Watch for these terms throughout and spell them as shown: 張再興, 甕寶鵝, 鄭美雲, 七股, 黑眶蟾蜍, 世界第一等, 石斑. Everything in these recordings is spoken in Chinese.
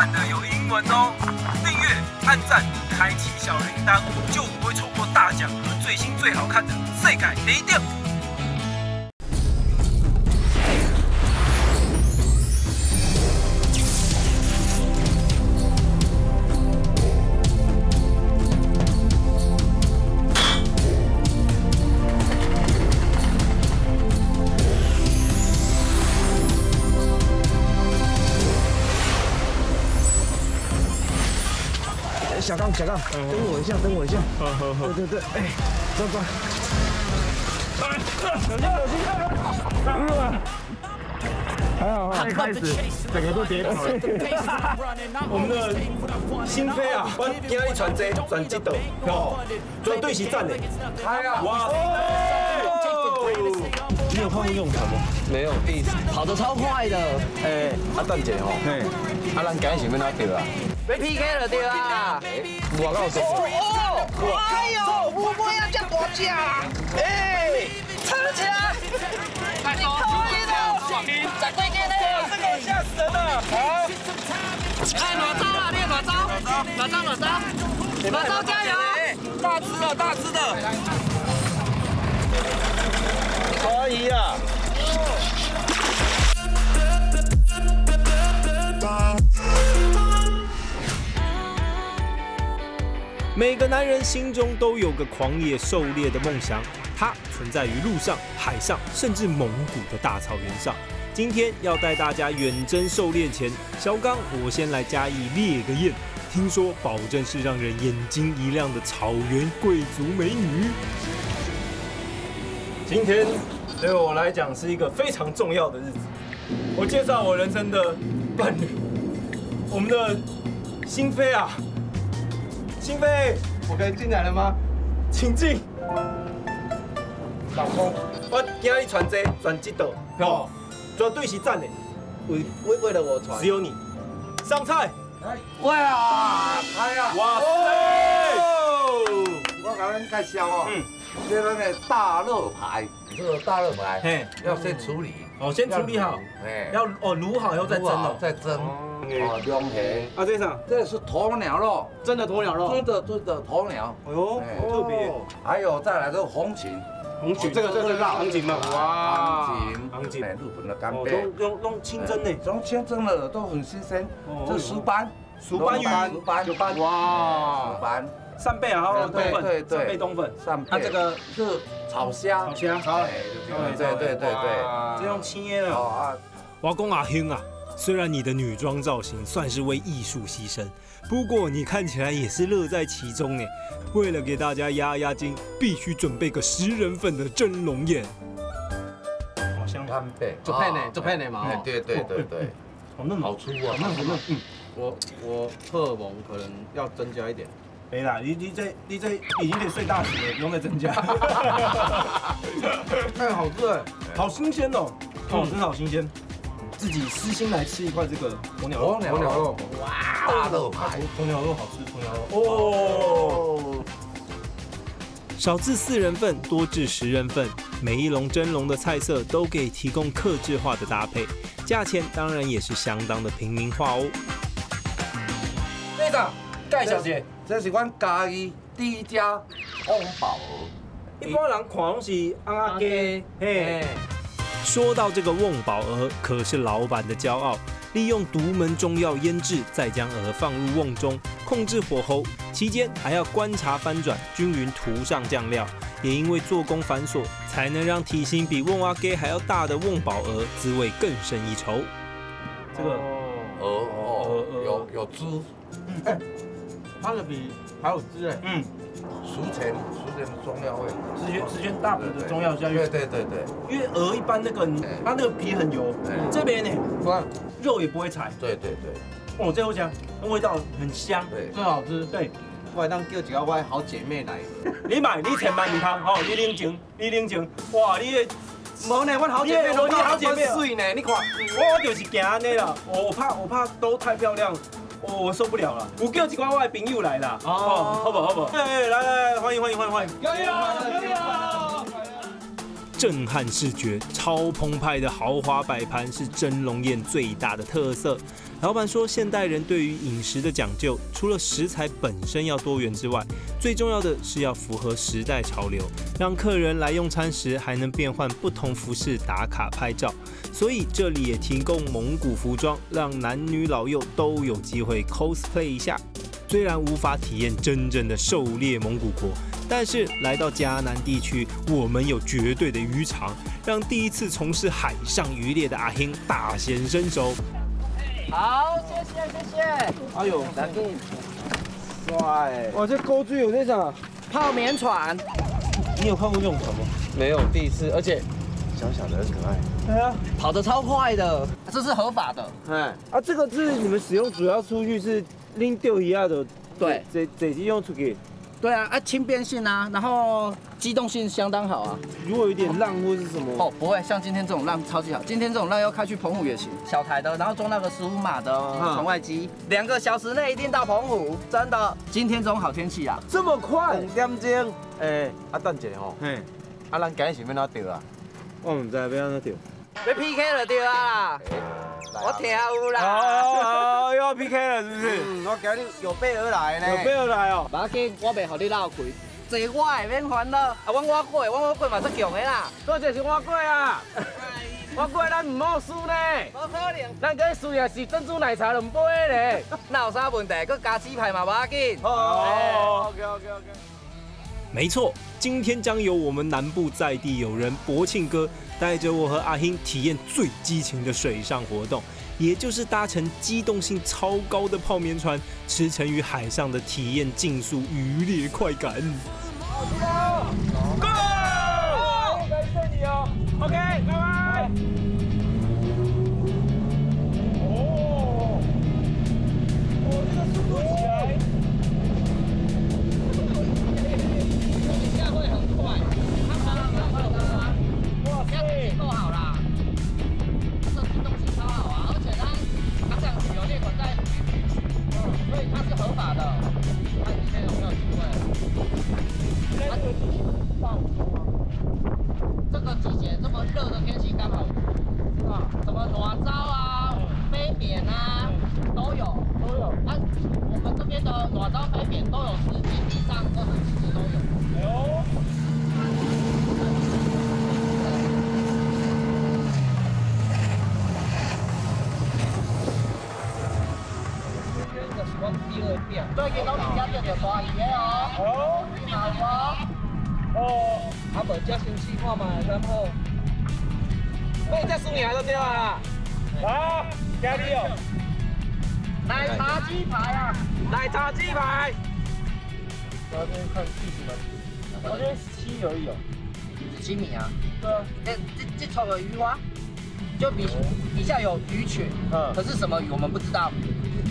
版的有英文哦。订阅、按赞、开启小铃铛，就不会错过大奖和最新最好看的世界第一点。小杠，等我一下。好。对，哎，走。还好啊，开始整个都跌倒了。我们的心扉啊，我今日传这传这道，哦，绝对是赞的。哎呀，哇！你有看过这种船吗？没有，跑得超快的。哎，阿蛋姐哦，阿咱今日想要哪条啊？ 被 PK 了对啦！我告诉你，哎呦，乌龟要叫大只，哎，撑起来！快走！再快点！这个我吓死人了！好，哎，哪招加油！大只的，可以啊！ 每个男人心中都有个狂野狩猎的梦想，它存在于陆上、海上，甚至蒙古的大草原上。今天要带大家远征狩猎前，小刚我先来嘉义猎个艳，听说保证是让人眼睛一亮的草原贵族美女。今天对我来讲是一个非常重要的日子，我介绍我人生的伴侣，我们的心扉啊。 心扉，我可以进来了吗？请进。老公，我今日传这传这道，哦，绝对是赞的。为了我传，只有你。上菜。哇！哎呀！哇塞！我甲恁介绍哦，这咱的大肉排，这个大肉排，嘿，要先处理。哦，先处理好，哎，要哦卤好以后再蒸哦，再蒸。 哦，两片啊，这啥？这是鸵鸟肉，真的鸵鸟肉，真的鸵鸟。哎呦，特别。还有再来这个红芹，这个辣红芹嘛。哇，红芹，日本的干贝，用清蒸的，用清蒸的都很新鲜。这石斑鱼，哇，石斑，扇贝啊，还有冬粉，扇贝冬粉，扇贝。它这个是炒虾，对，这用青叶了。我讲阿兄啊。 虽然你的女装造型算是为艺术牺牲，不过你看起来也是乐在其中哎。为了给大家压惊，必须准备个10人份的蒸笼宴。好香干贝，做配呢嘛。对，好嫩，好粗啊，嫩。嗯，我荷尔蒙可能要增加一点。没啦，你这已经得睡大死了，不用再增加。太好吃哎，好新鲜哦，哦，真的好新鲜。 自己私心来吃一块这个鸵鸟肉，哇，大肉排，鸵鸟肉好吃，鸵鸟肉哦。少至4人份，多至10人份，每一笼蒸笼的菜色都可以提供客制化的搭配，价钱当然也是相当的平民化哦。队长，介绍下，这是阮嘉义第一家宫保鹅，一般人看拢是阿家，嘿。 说到这个瓮宝鹅，可是老板的骄傲。利用独门中药腌制，再将鹅放入瓮中，控制火候，期间还要观察翻转，均匀涂上酱料。也因为做工繁琐，才能让体型比瓮阿给还要大的瓮宝鹅滋味更胜一筹。这个鹅有汁，哎，它的比还有汁哎，嗯，熟成的中药味，十全大补的中药香。对，因为鹅一般那个它那个皮很油，这边呢，肉也不会柴。对，哦，这我讲，那味道很香，真好吃。对，我当叫几个我好姐妹来，你千万唔通吼，你冷静，哇，你的。 无呢，我好姐妹，你好姐妹，水呢？你看，我就是惊安尼啦，我怕都太漂亮，我受不了了。有叫一寡我的朋友来啦，哦，好不好？哎，来，欢迎，欢迎！震撼视觉、超澎湃的豪华摆盘是蒸笼宴最大的特色。老板说，现代人对于饮食的讲究，除了食材本身要多元之外，最重要的是要符合时代潮流，让客人来用餐时还能变换不同服饰打卡拍照。所以这里也提供蒙古服装，让男女老幼都有机会 cosplay 一下。虽然无法体验真正的狩猎蒙古国。 但是来到迦南地区，我们有绝对的渔场，让第一次从事海上渔猎的阿亨大显身手。好，谢谢。哎呦，来给你抓哎！哇，这钩具有那种泡棉船。你有看过这种船吗？没有，第一次，而且小小的很可爱。对啊，跑得超快的，这是合法的。嗯，啊，这个是你们使用主要出去是拎钓鱼啊的，对，这用出去。 对啊，啊轻便性啊，然后机动性相当好啊。如果有点浪或是什么哦，不会，像今天这种浪超级好。今天这种浪要开去澎湖也行，小台的，然后装那个15码的船外机，2个小时内一定到澎湖，真的。今天这种好天气啊，这么快，2点钟。哎，啊等一下吼，嘿，啊咱今日是要哪钓啊？我唔知要哪钓。要 PK 了对啊，我听有啦。好，又要 PK 了是不是？嗯，我今日有备而来呢。有备而来哦。马基，我袂互你闹亏，坐我诶免烦恼。啊，我过嘛最强诶啦。多谢是我过啊。我过咱唔好输呢。无可能。咱今日输也是珍珠奶茶2杯咧。那有啥问题？佮加鸡排嘛马基。哦 ，OK。没错，今天将由我们南部在地友人柏庆哥。 带着我和阿亨体验最激情的水上活动，也就是搭乘机动性超高的泡棉船，驰骋于海上的体验竞速渔猎快感。Go！ 我来这里哦。OK， 拜拜。哦，我这个速度起来，一下会很快。 够好啦，这机动性超好啊，而且它这样子有猎款在，所以它是合法的。看今天有没有机会？它有机会爆多啊！这个季节这么热的天气刚好，啊，什么裸招啊、飞扁啊，都有。啊，我们这边的裸招、飞扁都有10斤以上，20几斤都有。哎呦！ 最近拢是钓着大鱼的哦，你好无？哦，啊无只休息看嘛，然后，每只输赢都对啊，好，加油！奶茶鸡排啊，奶茶鸡排。昨天看70吗？昨天17而已哦，17米啊？对啊。这头有鱼蛙，就底下有鱼群，嗯，可是什么鱼我们不知道。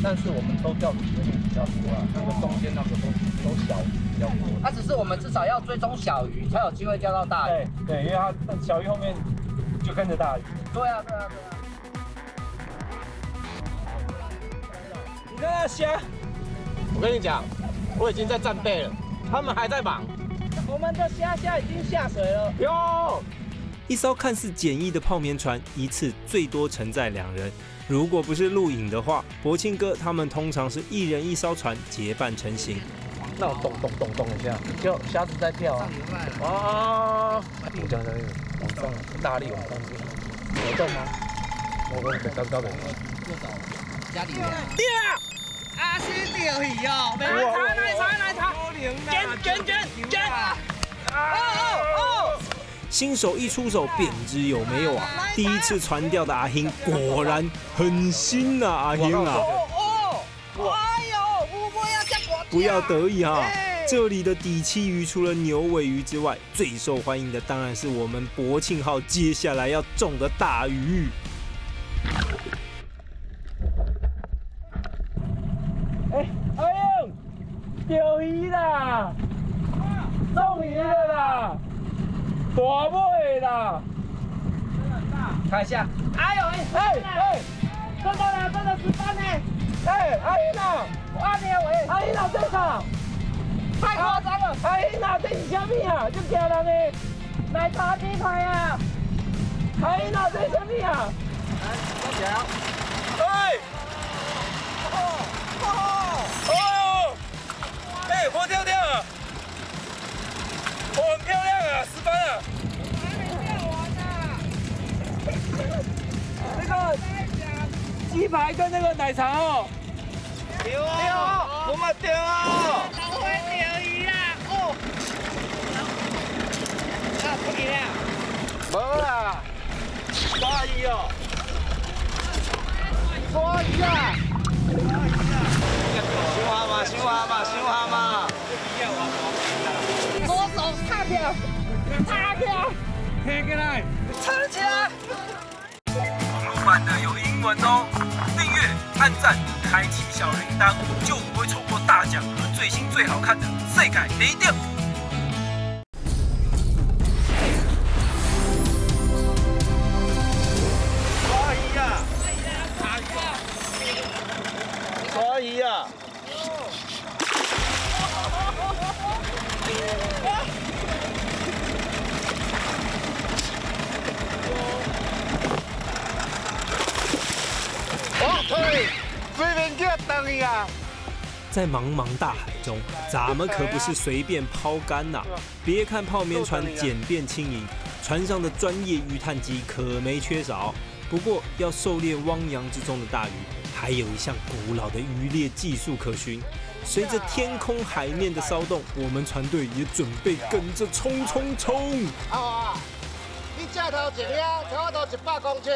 但是我们都钓鱼的比较多啊，那个中间那个都小鱼比较多。它只是我们至少要追踪小鱼，才有机会钓到大鱼。对，因为它小鱼后面就跟着大鱼。对啊。你看那虾，我跟你讲，我已经在战备了，他们还在忙。我们的虾已经下水了。哟，一艘看似简易的泡棉船，一次最多承载2人。 如果不是录影的话，柏庆哥他们通常是1人1艘船结伴成行。那我咚一下，就虾子在跳啊！哦，我讲的往上，大力往上去，有动吗？我等高点。家里面。对啊，阿西钓鱼哦，来查，卷！哦。 新手一出手便知有没有啊！第一次传钓的阿亨果然很新呐，阿亨啊！不要得意哈！这里的底栖鱼除了牛尾鱼之外，最受欢迎的当然是我们柏庆号接下来要中的大鱼。哎呦，钓鱼啦！中鱼了啦！ 大尾啦，真的很大，看一下，哎呦哎，真的18呢，哎阿英啊，8年喂，阿英啊真好，太夸张了，阿英啊这是啥物啊，就惊人嘞，嚟打邊台啊！睇啦，睇上邊啊！嚟，加油！對。哦！哎，活跳跳啊！我很漂亮啊，10分啊！还没跳完呢。那个鸡排跟那个奶茶哦。丢啊！我们丢啊！好会钓鱼啦！哦。 不给啦，无啦，抓鱼哦，抓鱼啊，抓鱼啊，收下嘛，收下嘛，收下嘛，左手叉掉，叉掉，抬起来，撑起来。网络版的有英文哦，订阅、按赞、开启小铃铛，就不会错过大奖和最新最好看的世界第一钓。在茫茫大海中，咱们可不是随便抛竿呐！别看泡面船简便轻盈，船上的专业鱼探机可没缺少。不过，要狩猎汪洋之中的大鱼，还有一项古老的渔猎技术可循。随着天空海面的骚动，我们船队也准备跟着冲！啊！你这头一领，差不多100公尺，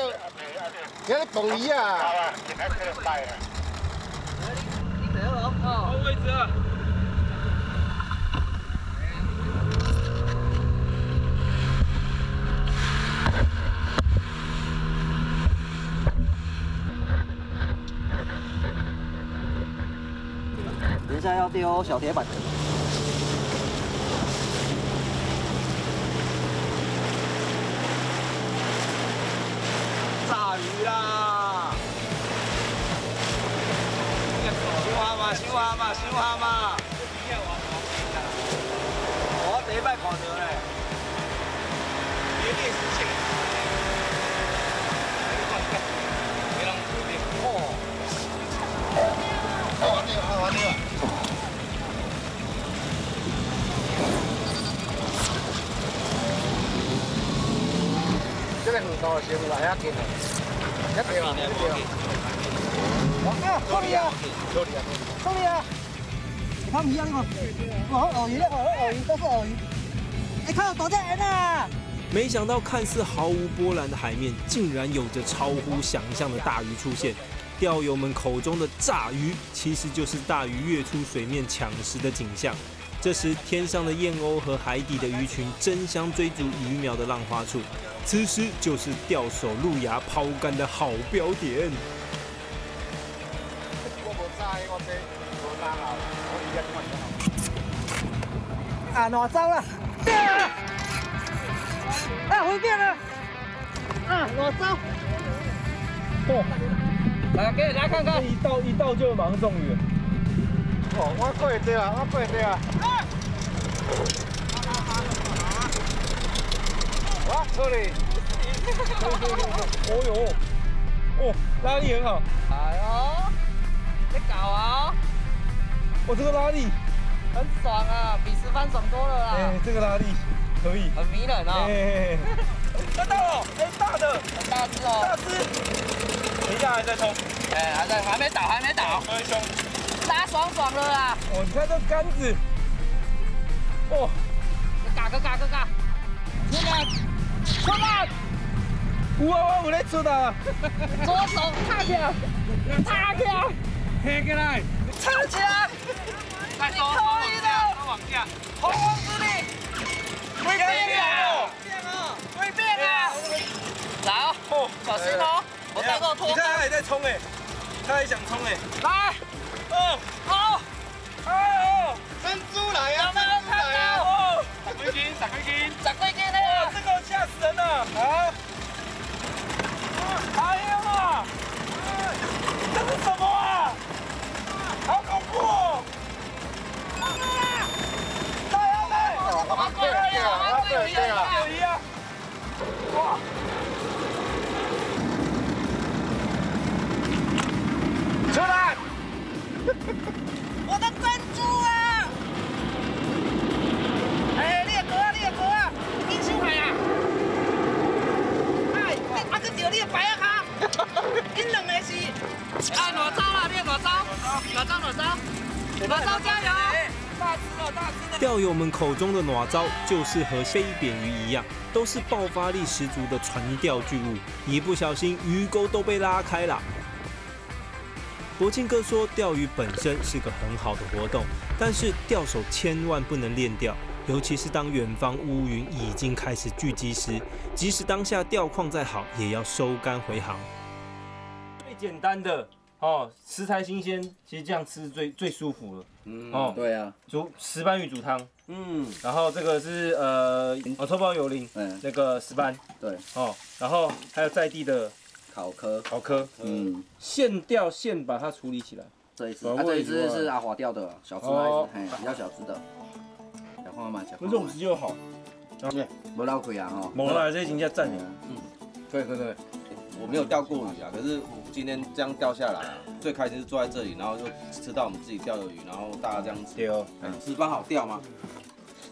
你咧蹦鱼啊！ 好位置啊！等一下要丢小铁板。 收下嘛！我第一擺看到咧，有啲事情，你啷做的？完了！這個魚頭先來遐見，一條。 兄弟啊！你看唔起啊呢個？我好鱷魚咧，我好鱷魚，都是鱷魚。你看我躲在人啊！没想到看似毫无波澜的海面，竟然有着超乎想象的大鱼出现。钓友们口中的炸鱼，其实就是大鱼跃出水面抢食的景象。这时，天上的燕鸥和海底的鱼群争相追逐鱼苗的浪花处，此时就是钓手路亚抛竿的好标点。 啊，哪招了？变了！啊，会变了！啊，哪招？嚯！来，给你来看看。一到就盲中鱼。哦，我过去了，我过去了。啊！这里。哦呦！哦，拉力很好。哎呦！ 在搞啊！我这个拉力很爽啊，比10番爽多了啦！哎，这个拉力可以，很迷人啊！哎，看到了，哎，大的，很大只哦，大只，等一下还在冲，哎，还没倒，很凶，拉爽了啦！哦，你看这杆子，哦，嘎，出来！我来出的，左手叉掉。 抬起来，撑起来，太高了，往下，洪荒之力，会变啊！来哦，小心哦，我带过拖。你看他也在冲哎，他也想冲哎，来，哦，好，哦，珍珠来啊！哦，10公斤嘞！哇，这个吓死人了啊！哎呀妈，这是什么啊？ 好恐怖！大杨妹，我们过来呀！我们有一样。那边，哪招，加油！大只了，大只了！钓友们口中的哪招，就是和飞扁鱼一样，都是爆发力十足的船钓巨物，一不小心鱼钩都被拉开了。 国庆哥说，钓鱼本身是个很好的活动，但是钓手千万不能练钓，尤其是当远方乌云已经开始聚集时，即使当下钓况再好，也要收竿回航。最简单的哦，食材新鲜，其实这样吃最舒服了。嗯，哦，对啊，煮石斑鱼煮汤，嗯，然后这个是臭鲍油鳞，嗯，那个石斑，对，哦，然后还有在地的。 烤科，嗯，现钓现把它处理起来。这一只，这一只是阿华钓的小只那一只，比较小只的。小看嘛，小看。肉质又好，对，没捞亏啊哈。没啦，这已经叫赞了。嗯，对。我没有钓过鱼啊，可是今天这样钓下来，最开心是坐在这里，然后就吃到我们自己钓的鱼，然后大家这样子钓，石斑好钓吗？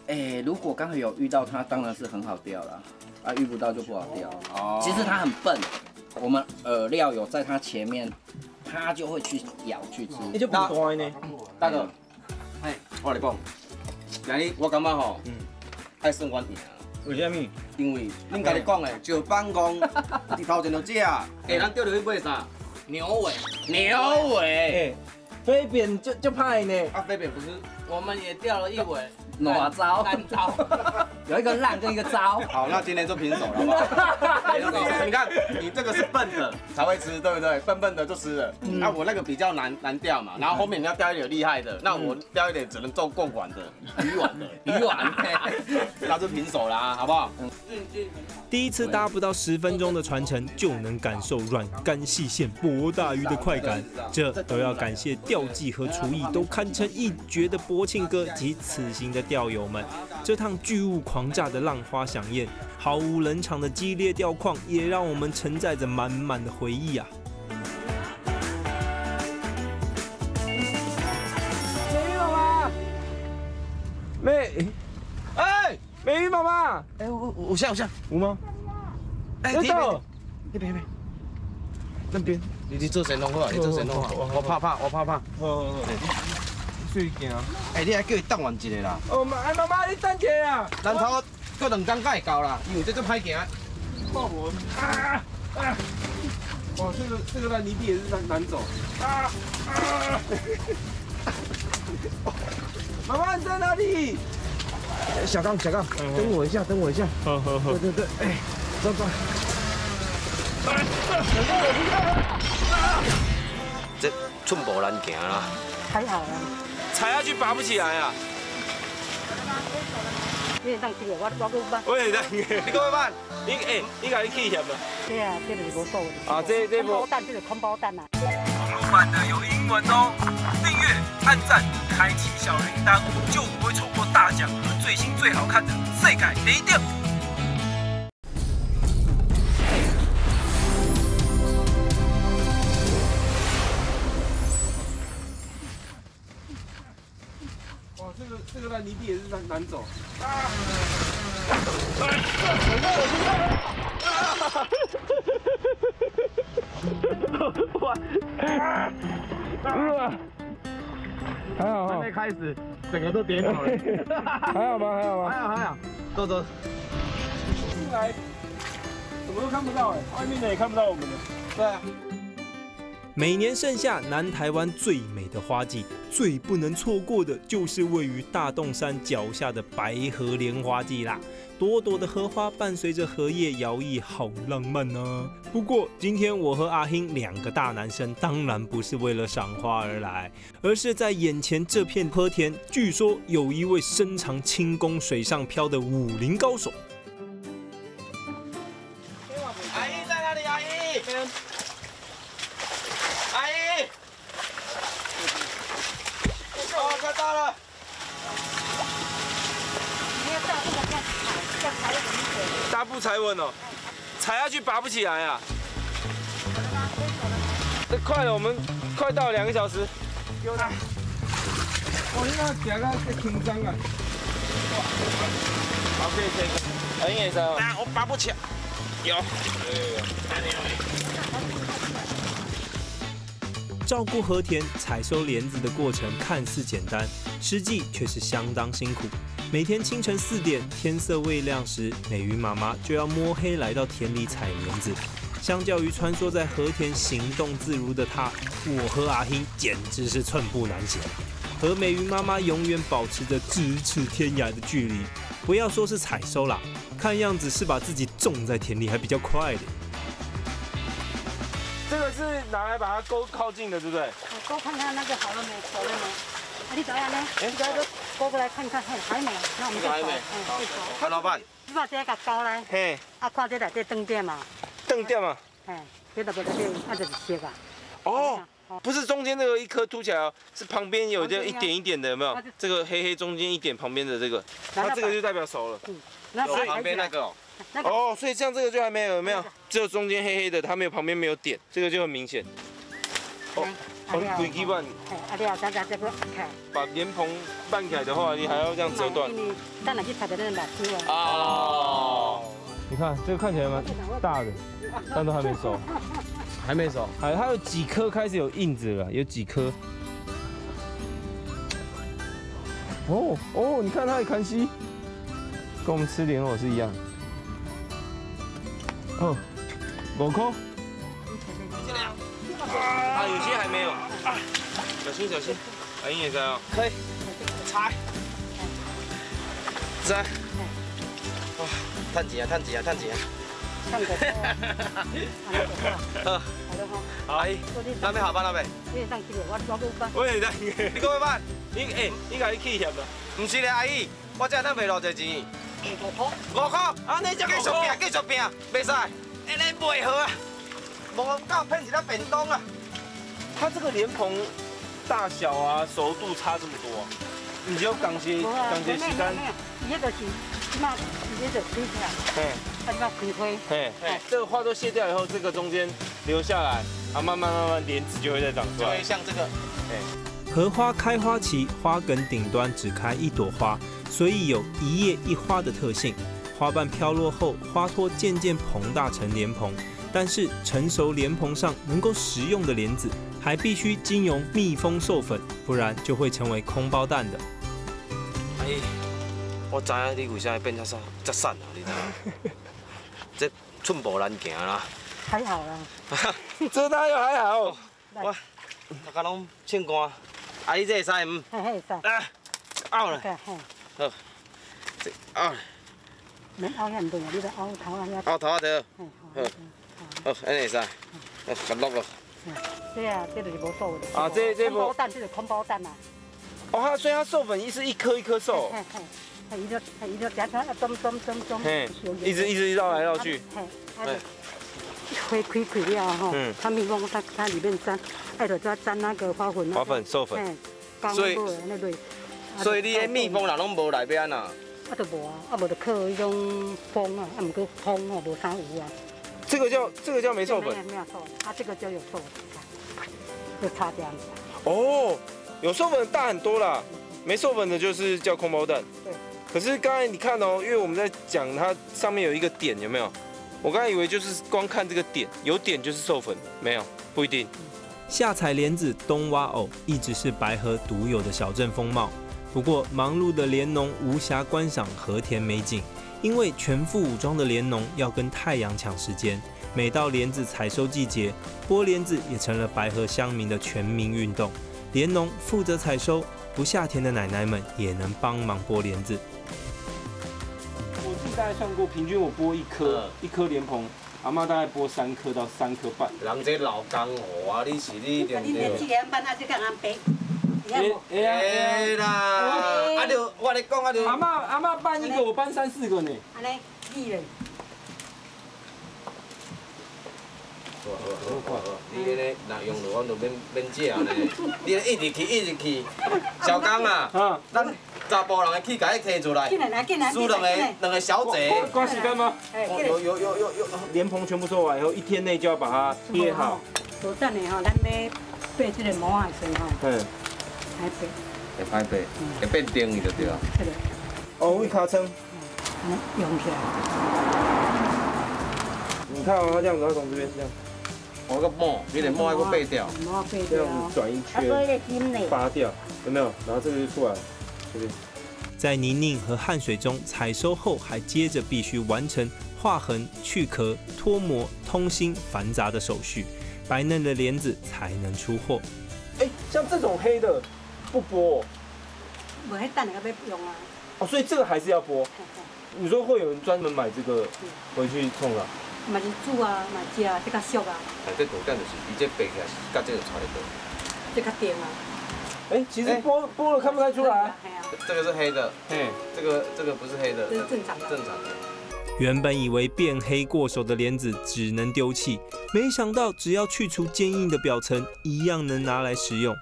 哎，如果刚好有遇到它，当然是很好钓啦。啊，遇不到就不好钓。哦。其实它很笨。 我们饵料有在它前面，它就会去咬去吃。你就不乖呢，大哥。哎，我来讲，今日我感觉吼，爱算阮赢。为什么？因为恁家己讲的，石斑公，一头前就只，给咱钓到去买啥？牛尾。飞扁就派呢。啊，飞扁不是，我们也钓了一尾。哪招？烂招。有一个烂跟一个招。好，那今天就平手了，好不好？ 你看，你这个是笨的才会吃，对不对？笨的就吃了。那我那个比较难钓嘛，然后后面你要钓一点厉害的，那我钓一点只能做过碗的、鱼碗，那就平手啦，好不好？第一次搭不到10分钟的船程，就能感受软干细线博大鱼的快感，这都要感谢钓技和厨艺都堪称一绝的柏庆哥及此行的钓友们。这趟巨物狂炸的浪花飨宴，毫无冷场的激烈钓。 况也让我们承载着满满的回忆啊！美玉妈妈，美玉妈妈，我下，有吗？哎，那边，那边，你做神龙好啊，我怕，水惊，哎，你还叫伊等完一下啦。哦妈，哎妈妈，你等一下啊，咱头过2天才会到啦，因为这歹行。 爆我！啊！哇，这个烂泥地也是难走。啊！妈妈你在哪里？小刚，等我一下。好。对，哎，走。这寸步难行啦。还好啦。踩下去拔不起来啊。你当起个，我够办。喂，你够办？你家己起嫌无？对啊，这就是无所谓。啊，这包蛋就是空包蛋啊。老板的有英文哦，订阅、按赞、开启小铃铛，就不会错过大奖和最新最好看的世界第一钓。这个烂泥地也是难走。还好。还没开始，整个都跌倒了。还好吗？还好。走。进来，什么都看不到哎，外面的也看不到我们的。对啊。 每年盛夏，南台湾最美的花季，最不能错过的就是位于大洞山脚下的白河莲花季啦。朵朵的荷花伴随着荷叶摇曳，好浪漫啊！不过今天我和阿兴2个大男生，当然不是为了赏花而来，而是在眼前这片坡田，据说有一位身长轻功水上漂的武林高手。阿姨在哪里？阿姨。 快到了！大步踩稳哦，踩下去拔不起来啊！这快了，我们快到2个小时。有的。我那个脚啊，太紧张了。好，可以。很严重。啊，我拔不起来。有。照顾和田采收莲子的过程看似简单，实际却是相当辛苦。每天清晨4点，天色未亮时，美云妈妈就要摸黑来到田里采莲子。相较于穿梭在和田行动自如的她，我和阿欣简直是寸步难行。和美云妈妈永远保持着咫尺天涯的距离。不要说是采收啦，看样子是把自己种在田里还比较快的。 这个是拿来把它勾靠近的，对不对？我勾看看那个好了没，熟了没？啊，你怎样呢？你这个勾过来看看，还没。那我们就走。嗯，好，老板。你把这个勾来。嘿。啊，看这来这灯点嘛。灯点嘛。哎，别的别的，那就是切吧。哦，不是中间这个一颗凸起来哦，是旁边有这一点一点的，有没有？这个黑黑中间一点旁边的这个，它这个就代表熟了。嗯。那旁边那个。 哦，所以像这个就还没有，有没有？只有中间黑黑的，它没有旁边没有点，这个就很明显。哦，规矩办。啊，你要咱家这个开。把莲蓬拌起来的话，你还要这样折断。当然去采的那个马蹄了。哦。你看这个看起来蛮大的，但都还没熟。还没熟。哎，它有几颗开始有印子了，有几颗。哦哦，你看它也看西，跟我们吃莲藕是一样。 哦，5块。进来啊！有些还没有。啊，小心小心！阿英也在啊。可以。踩。在。哇，趁钱啊！趁钱啊！趁钱啊！趁个。好。好。阿英，咱们下班了未？你上去了，我不办。喂，你讲要办？你哎，你家你企业啦？唔是咧，阿姨，我这咱卖偌济钱？ 5块，啊，你就继续拼，袂使，安尼袂好啊，无够骗一只便当啊。它这个莲蓬大小啊，熟度差这么多，你就讲些时间。伊迄个是，起码伊迄个切起来，嘿，它就要切开，嘿，这个花都卸掉以后，这个中间留下来，啊，慢慢莲子就会再长出来，就会像这个，哎，荷花开花期，花梗顶端只开一朵花。 所以有一叶一花的特性，花瓣飘落后，花托渐渐膨大成莲蓬。但是成熟莲蓬上能够食用的莲子，还必须经由密封授粉，不然就会成为空包蛋的。阿姨，我知啊，你为啥变成这瘦啊？你知道？这寸步难行啦。还好啦。这哪有还好？我大家拢欠干，阿姨这会使唔？会使。啊，拗啦。 好，这凹，免凹遐唔对啊，你得凹头啊遐。凹头啊对。好，安尼会使，夹落咯。对啊，这就是无瘦的。啊，这空包蛋，这是空包蛋呐。哦，它所以它授粉是一颗一颗授。嘿嘿，它一直夹起来，咚。嘿，一直绕来绕去。嘿，开了哈，它蜜蜂它里面粘，哎，就粘那个花粉。花粉授粉。哎，所以。 所以你迄蜜蜂人拢无内边啊？啊，都无啊，啊无就靠迄种蜂啊，啊唔过蜂哦，无啥有啊。这个叫没授粉。没有授，啊这个叫有授粉，就差这样子。哦，有授粉大很多啦，没授粉的就是叫空包蛋。对。可是刚才你看哦，因为我们在讲它上面有一个点，有没有？我刚才以为就是光看这个点，有点就是授粉，没有，不一定。下采莲子，冬挖藕，一直是白河独有的小镇风貌。 不过，忙碌的莲农无暇观赏和田美景，因为全副武装的莲农要跟太阳抢时间。每到莲子采收季节，剥莲子也成了白河乡民的全民运动。莲农负责采收，不下田的奶奶们也能帮忙剥莲子。我自己大概算过，平均我剥一颗莲蓬，阿嬤大概剥3颗到3颗半。人这老江湖啊，你是你对不对？ 哎啦！啊，就我来讲，啊就阿妈搬一个，我搬3、4个呢。安尼，你嘞？好，你安尼那用落，我就免食嘞。你一直去，小刚啊，咱查甫人的气概摕出来，输两个小姐。抓时间吗？有。莲蓬全部做完以后，一天内就要把它捏好。多等下吼，咱要掰这个毛的时候。嗯。 会歹白，会变丁伊就对啊。哦，为尻川。用起来。你看哦，它这样子，它从这边这样，我个磨，给点磨一个背掉，这样子转一圈，扒掉，有没有？然后这个就出来了，这边。在泥泞和汗水中采收后，还接着必须完成划痕、去壳、脱模、通芯繁杂的手续，白嫩的莲子才能出货。哎，像这种黑的不剥，我还等那个要用啊。哦，所以这个还是要剥。你说会有人专门买这个回去冲啊？ 买来煮啊，买食啊，这较俗啊。哎，这口感就是，伊这白起来，甲这个差得多。这较甜啊。哎，其实剥了看不太出来。这个是黑的，嘿，这个不是黑的，这是正常的。正常的。原本以为变黑过手的莲子只能丢弃，没想到只要去除坚硬的表层，一样能拿来食用。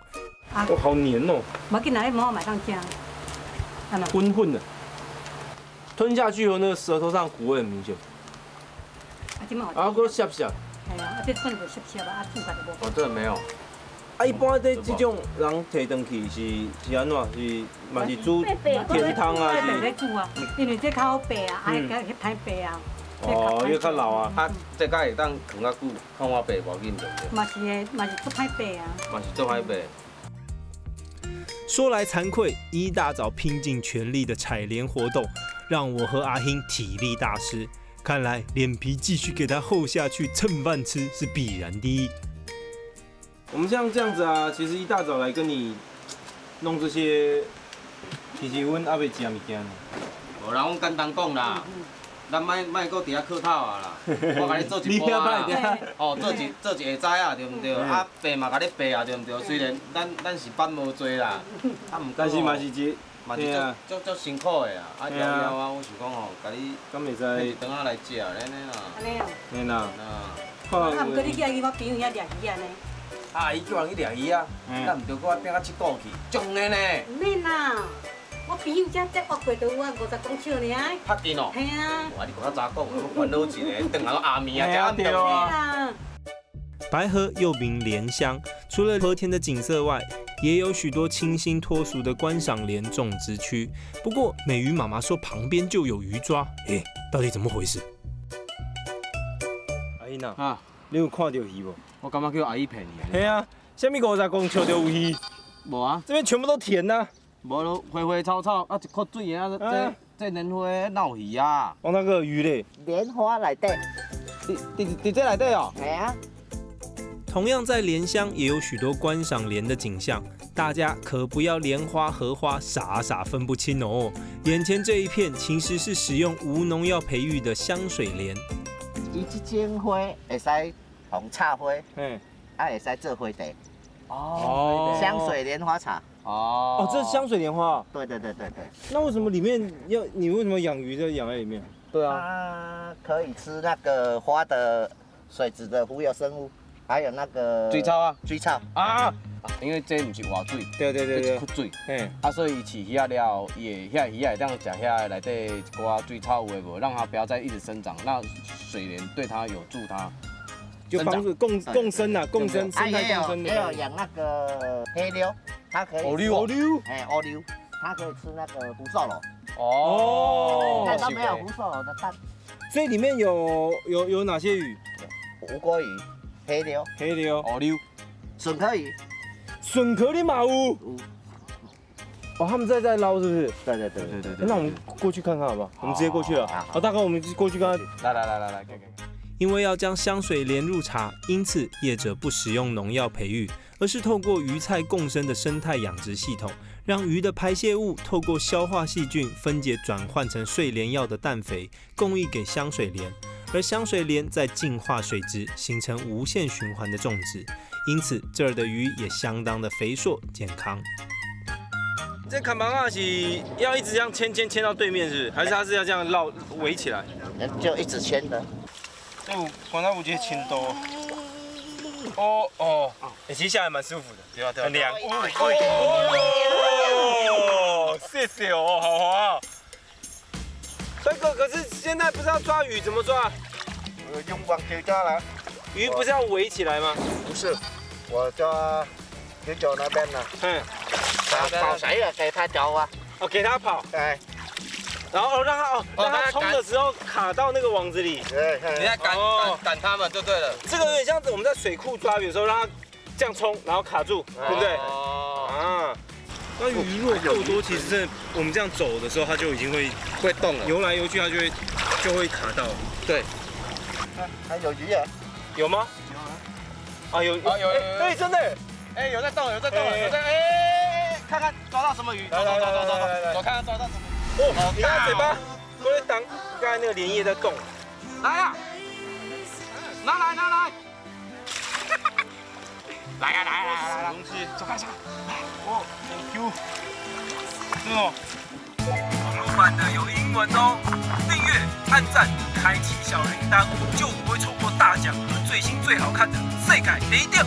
啊，我好黏哦。我给拿来，我买上家。混混的，吞下去后，那个舌头上苦味很明显。 啊，搁涩涩。系啊，啊，这炖袂涩涩吧？啊，煮下就无。我这没有。啊，一般这种人提上去是安怎？是嘛是煮甜汤啊？是。在煮啊，因为这较好白啊，啊，个去太白啊。哦，因为较老啊。啊，这个会当放较久，放较白无紧着。嘛是诶，嘛是做太白啊。嘛是做太白。说来惭愧，一大早拼尽全力的采莲活动，让我和阿兴体力大失。 看来脸皮继续给它厚下去，蹭饭吃是必然的。我们像这样子啊，其实一大早来跟你弄这些，其实阮还袂食物件呢。无啦，我简单讲啦，咱卖搁伫遐客套啊啦，我甲你做一波啊，哦，做一下仔啊，对唔对？啊，白嘛甲你白啊，对唔对？虽然咱是班无多啦，啊，但是嘛是一。 嘛是足辛苦的啊，啊，了啊，我想讲吼，甲你，敢袂使，等下来食，安尼啦，啊，毋过你今日去我朋友遐掠鱼安尼，啊，伊叫人去掠鱼啊，咱毋着搁变到七股去，重的呢。唔免啦，我朋友才活过到我50公尺尔。拍紧哦。嘿啊。哇，你搁较早讲，我烦恼一下，等下阿暝啊，才暗顿啦。白河又名莲香，除了和田的景色外， 也有许多清新脱俗的观赏莲种植区，不过美鱼妈妈说旁边就有鱼抓，哎，到底怎么回事？阿英啊，啊，你有看到鱼无？我感觉叫阿姨骗你。嘿啊，什么50公尺就有鱼？无啊，这边全部都田呐。无咯，花花草草啊，一块水啊，这莲花闹鱼啊。我那个鱼嘞？莲花内底。伫这内底哦。系啊。 同样在莲香也有许多观赏莲的景象，大家可不要莲花、荷花傻傻分不清哦。眼前这一片其实是使用无农药培育的香水莲。伊这种花会使红插花，嗯，啊会使做花茶。哦，香水莲花茶。哦，这是香水莲花。对。那为什么里面要你为什么养鱼就养在里面？对啊，它可以吃那个花的水质的浮游生物。 还有那个水草啊，水草啊，因为这唔是活水，对，是枯水，嘿，啊，所以饲鱼啊了，也遐鱼啊会当食遐内底一寡水草有诶无，让它不要再一直生长，那水莲对它有助它，就帮助共生啊，共生生态共生。还有养那个黑溜，它可以黑溜，它可以吃那个福寿螺。哦，但它没有福寿螺的蛋。所以里面有哪些鱼？无锅鱼。 黑溜，乌溜，笋壳你嘛有？哦，他们在捞是不是？对。那我们过去看看好不好？我们直接过去了。好，大哥，我们过去看看。来，给。因为要将香水莲入茶，因此业者不使用农药培育，而是透过鱼菜共生的生态养殖系统，让鱼的排泄物透过消化细菌分解转换成睡莲药的氮肥，供应给香水莲。 而香水莲在净化水质，形成无限循环的种植，因此这儿的鱼也相当的肥硕健康。这砍芒啊是要一直这样牵到对面，是不是？还是它是要这样绕围起来？就一直牵的。这我刚才我觉得牵多。哦，其实下来蛮舒服的，对吧？很凉。哦，谢谢哦，好滑。 可是现在不是要抓鱼，怎么抓？用网给抓了。鱼不是要围起来吗？不是，我抓鱼脚那边了。嗯。跑谁了？给他脚啊！我给他跑。哎。然后让它让它冲的时候卡到那个网子里，你在赶它们就对了。这个有点像我们在水库抓鱼的时候，让它这样冲，然后卡住，对不对？啊。 那鱼如果够多，其实真的我们这样走的时候，它就已经会动了，游来游去，它就会卡到。对，还有鱼啊？有吗？有啊，有啊有，哎真的，哎有在动，有在动，有在哎，看看抓到什么鱼，走走走走走走，我看看抓到什么。哦，你看嘴巴，过来挡，刚才那个莲叶在动。来啊！拿来拿来！来呀来呀来！东西，走开走开。 哦 ，Thank you。是哦。网络版的有英文哦，订阅、按赞、开启小铃铛，就不会错过大奖跟最新最好看的世界第一钓。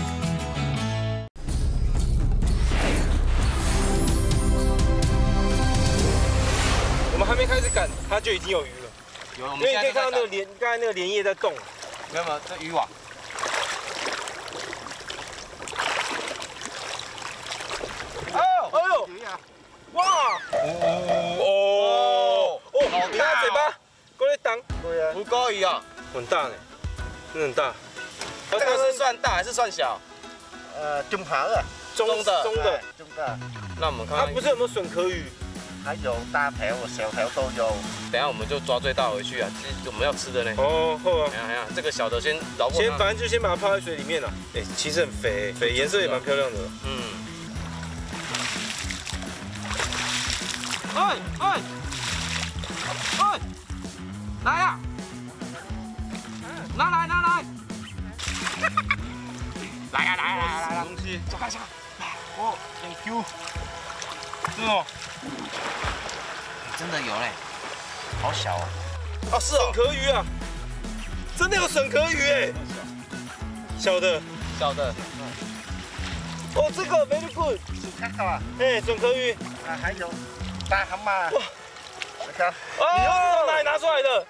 我们还没开始赶，它就已经有鱼了。有，我们现在可以看到那个刚才那个莲叶在动。没有没有，这渔网。 哇！哦哦！你看嘴巴，过来挡。对啊。不够鱼啊，很大呢，真的很大。这个是算大还是算小？中盘的，中的，中的。那我们看。它不是有没有笋壳鱼？还有大条、小条都有。等下我们就抓最大回去啊，我们要吃的呢。哦，好啊。哎呀，这个小的先饶过它。先，反正就先把它泡在水里面了。哎，其实很肥，肥颜色也蛮漂亮的。嗯。 哎哎哎！来呀！拿来拿来！来呀来来来来！东西，走开走开！哦 ，Thank you。是哦。真的有嘞，好小哦。哦，是哦。笋壳鱼啊！真的有笋壳鱼哎！小的，小的。哦，这个 very good。看到啊？哎，笋壳鱼。啊，还有。 大蛤蟆，你看，你又是从哪里拿出来的？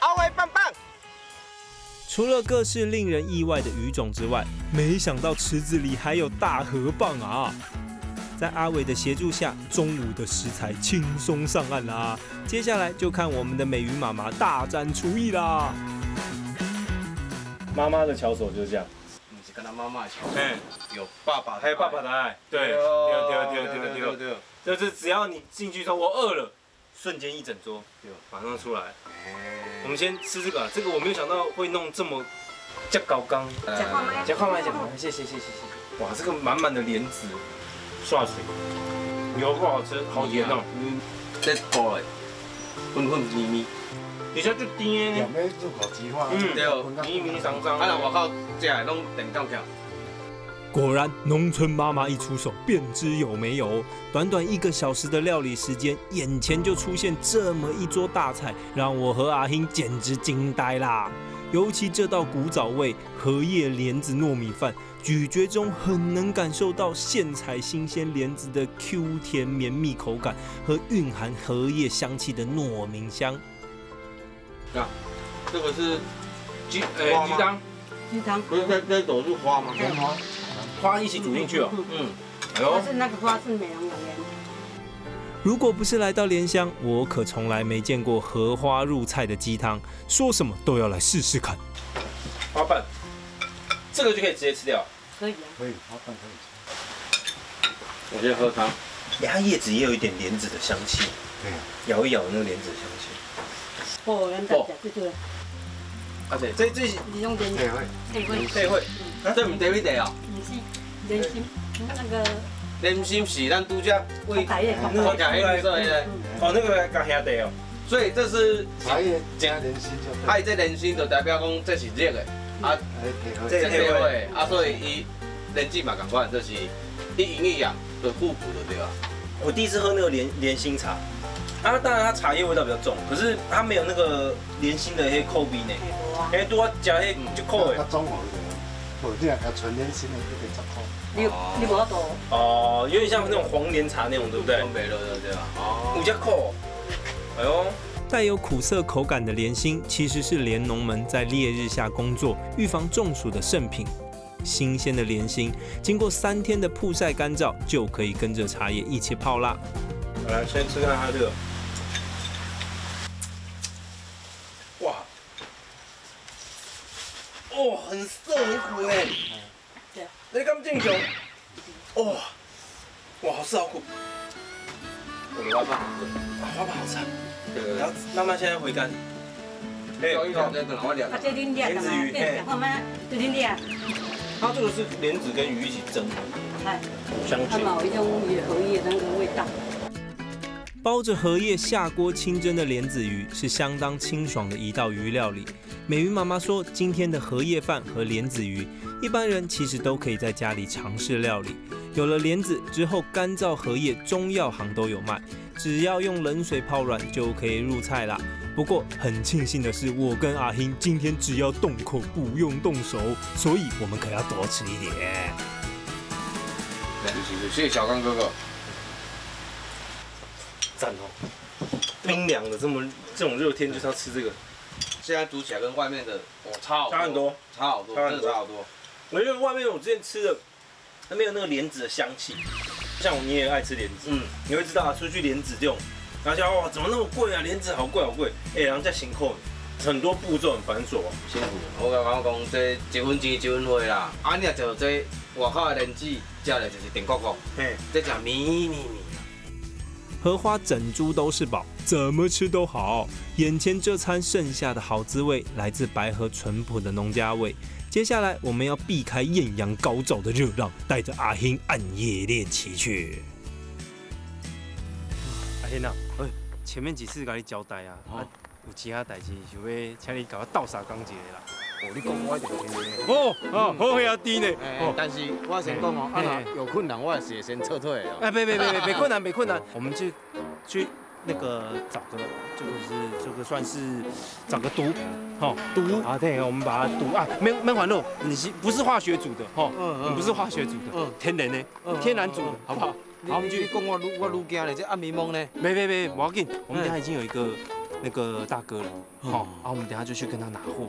阿威棒棒。除了各式令人意外的鱼种之外，没想到池子里还有大河蚌啊！在阿伟的协助下，中午的食材轻松上岸啦。接下来就看我们的美鱼妈妈大展厨艺啦。妈妈的巧手就是这样。 跟他妈妈求，哎，有爸爸，还有爸爸的爱，对，对，就是只要你进去说我饿了，瞬间一整桌，对，马上出来。我们先吃这个，这个我没有想到会弄这么，叫高刚，讲话慢，谢谢。哇，这个满满的莲子，刷水，牛不好吃，好甜哦。这个，混泥。 而且足甜的呢，要做烤鸡花，对哦，绵绵长长。啊，那外口食的拢定当起。果然，农村妈妈一出手便知有没有。短短1个小时的料理时间，眼前就出现这么一桌大菜，让我和阿兴简直惊呆啦！尤其这道古早味荷叶莲子糯米饭，咀嚼中很能感受到现采新鲜莲子的 Q 甜绵密口感和蕴含荷叶香气的糯米香。 啊，这个是鸡汤，不是那朵是花吗？花一起煮进去哦。嗯，哎是那个花是美容的莲。如果不是来到莲香，我可从来没见过荷花入菜的鸡汤，说什么都要来试试看。花瓣，这个就可以直接吃掉。可以啊。可以，花瓣可以吃。我先喝汤。它叶子也有一点莲子的香气。对，咬一咬那个莲子的香气。 哦，人家食这个，阿姐，这是你用莲，莲花，这唔得味地哦。唔是，莲心那个。莲心是咱独家为台叶做起来做起来，哦，那个加兄弟哦。所以这是台叶加莲心，哎，这莲心就代表讲这是热的，啊，这是台叶，啊，所以伊莲子嘛，同款，这是一营一养的互补的对吧？我第一次喝那个莲心茶。 啊，当然它茶叶味道比较重，可是它没有那个莲心的黑口味呢。哎，对我食迄就苦的。它中和的，我这样它纯莲心的就得较苦。你无多。哦，有点像那种黄莲茶那种，对不对？东北的对吧？哦。有只苦。哎呦。带有苦涩口感的莲心，其实是莲农们在烈日下工作、预防中暑的圣品。新鲜的莲心，经过3天的曝晒干燥，就可以跟着茶叶一起泡啦。我来先吃看它这个。 嗯，哦，很涩很苦哎。对。你敢敬酒？哇，哇，好涩好苦。我们花瓣好吃，花瓣好吃。对。然后慢慢现在回甘。哎，我一口再等我两。莲子鱼，哎，我们对对对。它这个是莲子跟鱼一起蒸的。哎。香气。它某一种鱼荷叶那个味道。 包着荷叶下锅清蒸的莲子鱼是相当清爽的一道鱼料理。美鱼妈妈说，今天的荷叶饭和莲子鱼，一般人其实都可以在家里尝试料理。有了莲子之后，干燥荷叶中药行都有卖，只要用冷水泡软就可以入菜啦。不过很庆幸的是，我跟阿欣今天只要动口不用动手，所以我们可要多吃一点。谢谢小刚哥哥。 赞哦，冰凉的这种热天就是要吃这个。现在煮起来跟外面的哦差很多，真的差好多。我觉得外面我之前吃的，它没有那个莲子的香气。像你也爱吃莲子，嗯，你会知道啊，出去莲子这种，然后就哇怎么那么贵啊，莲子好贵好贵，哎，然后再辛苦，很多步骤很繁琐，辛苦。我甲妈讲，这一分钱一分货啦，啊你啊就这外口的莲子，食了就是甜糊糊，嘿，这食绵。 荷花整株都是宝，怎么吃都好。眼前这餐剩下的好滋味，来自白河淳朴的农家味。接下来我们要避开艳阳高照的热浪，带着阿欣暗夜练习去。阿欣啊，哎，前面几次跟你交代啊，哦、啊有其他代志想要请你给我斗相共一下啦。哦，你讲我一定听。哦哦，好兄弟呢。哦，但是我先讲哦，啊有困难我也是先撤退啊。哎，别困难，别困难，我们去那个找个，就是这个算是找个毒，哈毒啊，对，我们把它毒啊，焖环肉，你是不是化学组的？哈，你不是化学组的，天然的，天然组的，好不好？好，我们去讲我愈惊嘞，这暗暝梦呢？没，不要紧，我们家已经有一个。 那个大哥了，好，啊，我们等下就去跟他拿货。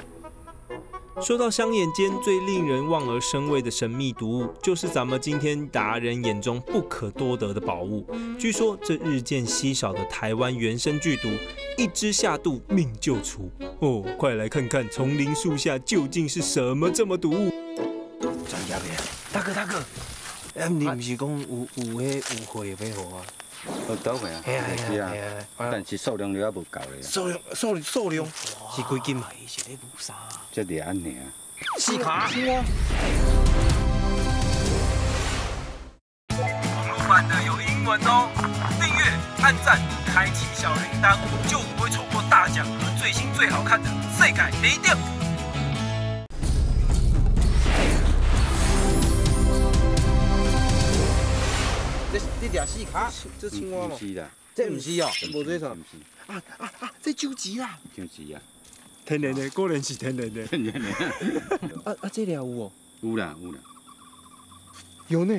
说到香眼间最令人望而生畏的神秘毒物，就是咱们今天达人眼中不可多得的宝物。据说这日渐稀少的台湾原生剧毒，一只下肚命就除。哦，快来看看丛林树下究竟是什么这么毒物。专家别，大哥，哎，你不是讲有货要买货啊？ 有倒货啊，是啊，但是数量了还无够咧。数量是几斤啊？是咧五三。这里安尼啊。四卡。网络版的有英文哦，订阅、按赞、开启小铃铛，就不会错过大奖和最新最好看的世界第一点。这条四卡，这青蛙嘛，这唔是哦，无做啥，啊，这酒鸡啊，天然的，果然是天然的。啊，这条有哦，有啦，有呢，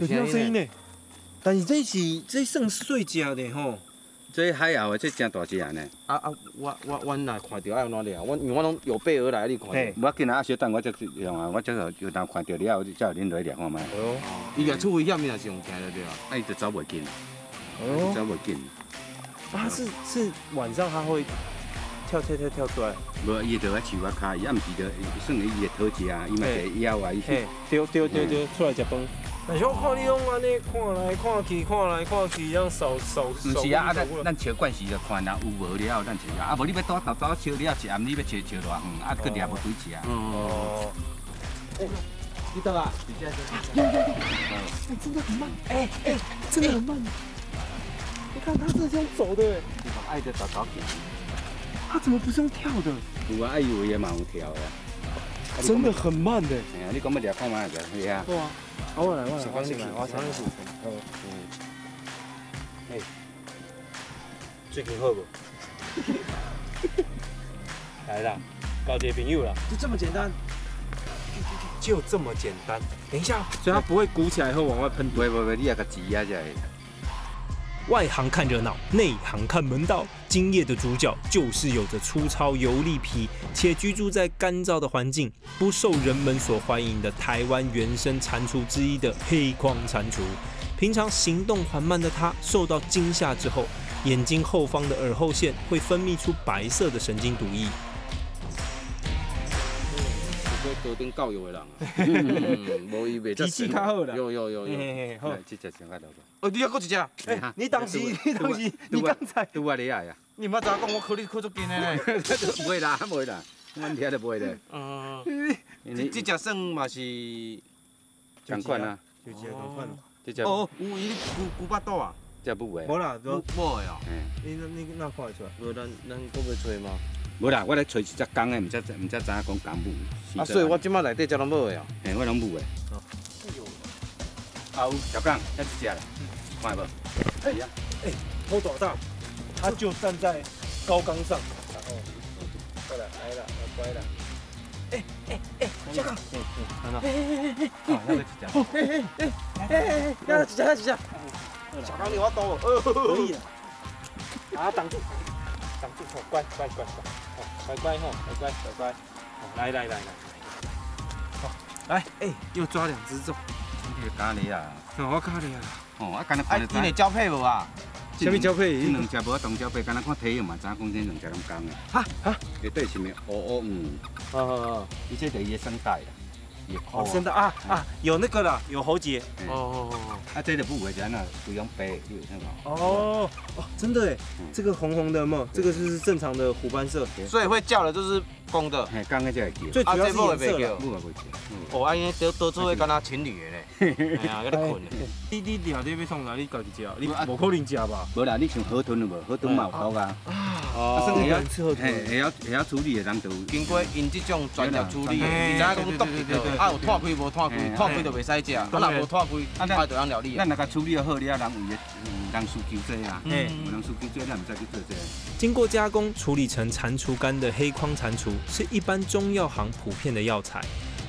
有听到声音呢。但是这算细只的吼，这海肴的这真大只呢。啊，我若看到要哪里啊？因为我拢有备而来，你看。我今仔啊小等我只用啊，我只头就当看到了后，才有恁来掠看嘛。 伊若出危险，伊也是用行着对啊，啊伊就走袂紧，走袂紧。啊，是晚上它会跳出来。无，伊就爱树啊卡，伊暗时就算伊的讨食啊，伊嘛是枵啊，伊对，出来食饭。但是我看你拢安尼看来看去，这样扫。唔是啊，咱找惯势就看啦，有无了咱找啊，啊无你要倒找了，一暗你要找偌远，啊佫掠无对食啊。哦。 你到啦！有，真的很慢，哎，真的很慢。你看他是这样走的，你把爱的找找点。他怎么不是用跳的？我爱有也蛮有跳的。真的很慢的。哎呀，你讲要抓看嘛？对呀。哇！我来，我尝试。好。哎，最近好不？来啦，交一个朋友啦。就这么简单。 就这么简单。等一下，所以它不会鼓起来后往外喷。不，你也个挤压下来。外行看热闹，内行看门道。今夜的主角就是有着粗糙游历皮，且居住在干燥的环境、不受人们所欢迎的台湾原生蟾蜍之一的黑框蟾蜍。平常行动缓慢的它，受到惊吓之后，眼睛后方的耳后腺会分泌出白色的神经毒液。河边教育的人啊，无伊袂只生。脾气较好啦。有，好，这只先来聊吧。哦，你还搁一只？哎，你当时，你刚才对我厉害呀？你妈早讲我考你考足紧的嘞。袂啦，阮听就袂嘞。哦，这只算嘛是同款啊，同款。这只哦，有伊古巴刀啊。 这不会，无啦，无呀。你哪看会出来？无咱搁要找吗？无啦，我来找一只公的，唔只知影讲公母。啊，所以我即摆内底只拢母的哦。嘿，我拢母的。哦。啊有小公，遐一只啦，看下无？哎呀，哎，好大胆！他就站在高岗上。哦。过来，来啦，乖啦。哎，小公。哎。啊，那个一只。哎，那个一只。 小刚，你我刀哦，可以了。啊，挡住，乖，来，好，来，哎，又抓两只走。你咖喱啊？我咖喱啊。哦，啊，干那看得出。哎，你交配无啊？什么交配？这两只无同交配，干那看体型嘛，知影讲这两只拢公的。哈？绝对是咪乌？哦，伊这就伊的生态啦。 哦，真的啊，有那个了，有喉结。哦。啊，这个不为难了，不用背，有那个。哦，真的哎，这个红红的嘛，这个就是正常的虎斑色。所以会叫的就是公的。哎，刚刚就会叫。最主要是颜色了。哦，啊，因多做会跟他情侣的嘞。哎呀，搁在困嘞。你钓这要创啥？你家己吃，你无可能吃吧？无啦，你像河豚了无？河豚嘛有头噶。啊，甚至会晓处理的人就经过因这种专业处理的，而且讲毒的。 啊，有脱开无脱开，脱开就袂使食。啊，若无脱开，啊，就通料理。咱若甲处理好，你啊人有人需求济啊，有人需求济，咱毋使去做济。经过加工处理成蟾蜍干的黑框蟾蜍，是一般中药行普遍的药材。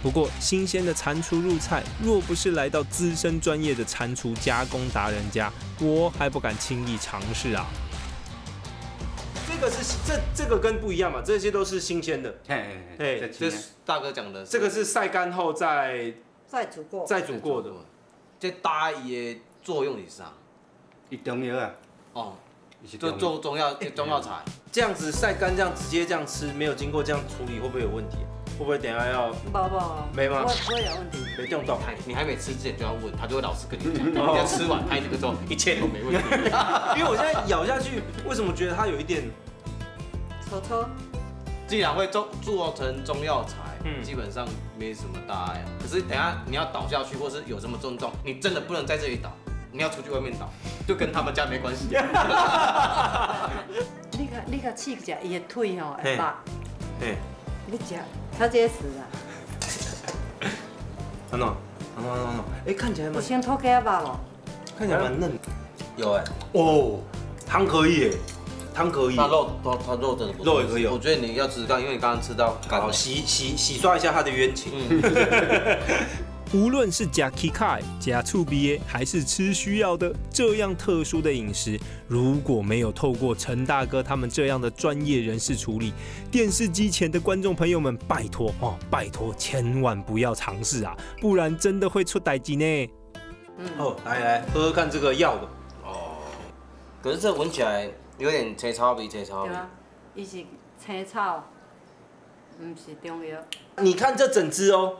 不过，新鲜的蟾蜍入菜，若不是来到资深专业的蟾蜍加工达人家，我还不敢轻易尝试啊。 这个跟不一样嘛，这些都是新鲜的。哎，这是大哥讲的。这个是晒干后再煮过的。这大伊的作用是啥？伊中药啊。哦。做中药材。这样子晒干，这样直接这样吃，没有经过这样处理，会不会有问题？会不会等下要？不。没吗？不会有问题。没动到。你还没吃之前就要问，他就会老实跟你讲。你要吃完拍这个之后，一切都没问题。因为我现在咬下去，为什么觉得它有一点？ 既然会做成中药材，基本上没什么大碍。可是等下你要倒下去，或是有什么症状，你真的不能在这里倒，你要出去外面倒，就跟他们家没关系。你个试一下，伊的腿吼会白，你吃，它结实啊。安诺，哎，看起来蛮。先脱开吧咯。看起来蛮嫩。有哎。哦，汤可以哎。 汤可以，它肉真的不错，肉也可以。我觉得你要吃干，因为你刚刚吃到干。好，洗刷一下它的冤情。无论是吃起开、吃醋鳖，还是吃需要的，这样特殊的饮食，如果没有透过陈大哥他们这样的专业人士处理，电视机前的观众朋友们，拜托，千万不要尝试啊，不然真的会出代志呢。哦，来喝喝看这个药的。哦，可是这闻起来。 有点青草味。对啊，伊是青草，唔是中药。你看这整只哦，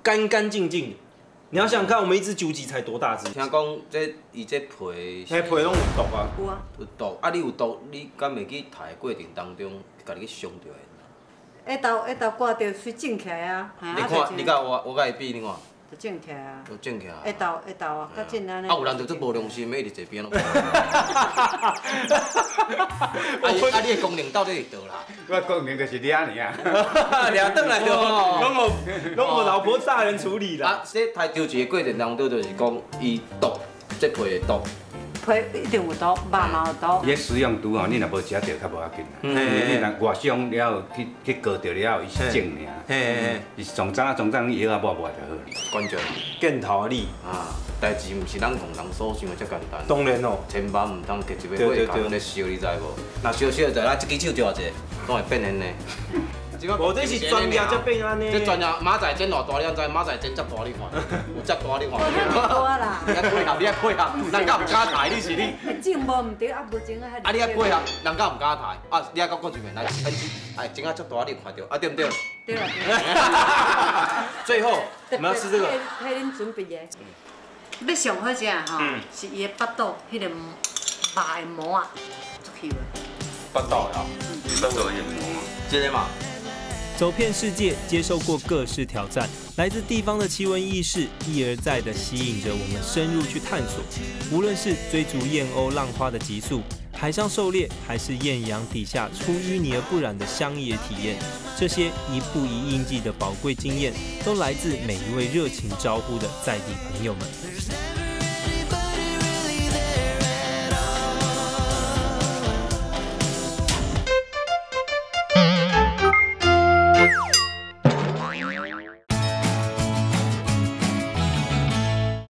干干净净。你要想看，我们一只九级才多大只？听讲这伊这皮，嘿皮拢有毒啊！有啊，有毒。啊，你有毒，你敢袂去杀的过程当中，家己去伤着的？下头挂着水浸起来啊！你看，你甲我甲伊比，你看。 就种起啊！下斗啊，较真安尼。啊，有人就做无良心，要一直坐边咯。啊，你的功能到底是倒啦？我功能就是掠你啊，掠倒来就拢我老婆大人处理啦。啊，这台钓鱼的过程当中，就是讲伊毒，这皮的毒。皮一定有毒，肉嘛有毒。伊使用度吼，你若无食到，较无要紧啦。你若外伤了，去割掉了后，伊是种尔。伊是从早药啊抹抹就好。关键镜头力啊，代志毋是咱同人所想的遮简单。当然咯，千万毋通摕一尾火杆咧烧，你知无？若烧着，咱一支手就偌济，拢会变形的。無底是專業才變安尼。即專業馬仔剪偌大你知？馬仔剪遮大你看，有遮大你看。無啊啦！你配合，你配合，人家唔敢抬你是你。整無唔對，啊無整啊遐。啊你配合，人家唔敢抬，啊你啊到國際面來，哎整啊遮大你看到，啊對唔對？對啦。最後我們要吃這個。替恁準備嘅。要上好食吼，是伊個腹肚迄個肉個膜啊，足香個。腹肚啊，腹肚個膜，真的嗎？ 走遍世界，接受过各式挑战，来自地方的奇闻异事一而再地吸引着我们深入去探索。无论是追逐燕鸥浪花的急速，海上狩猎，还是艳阳底下出淤泥而不染的乡野体验，这些一步一印记的宝贵经验，都来自每一位热情招呼的在地朋友们。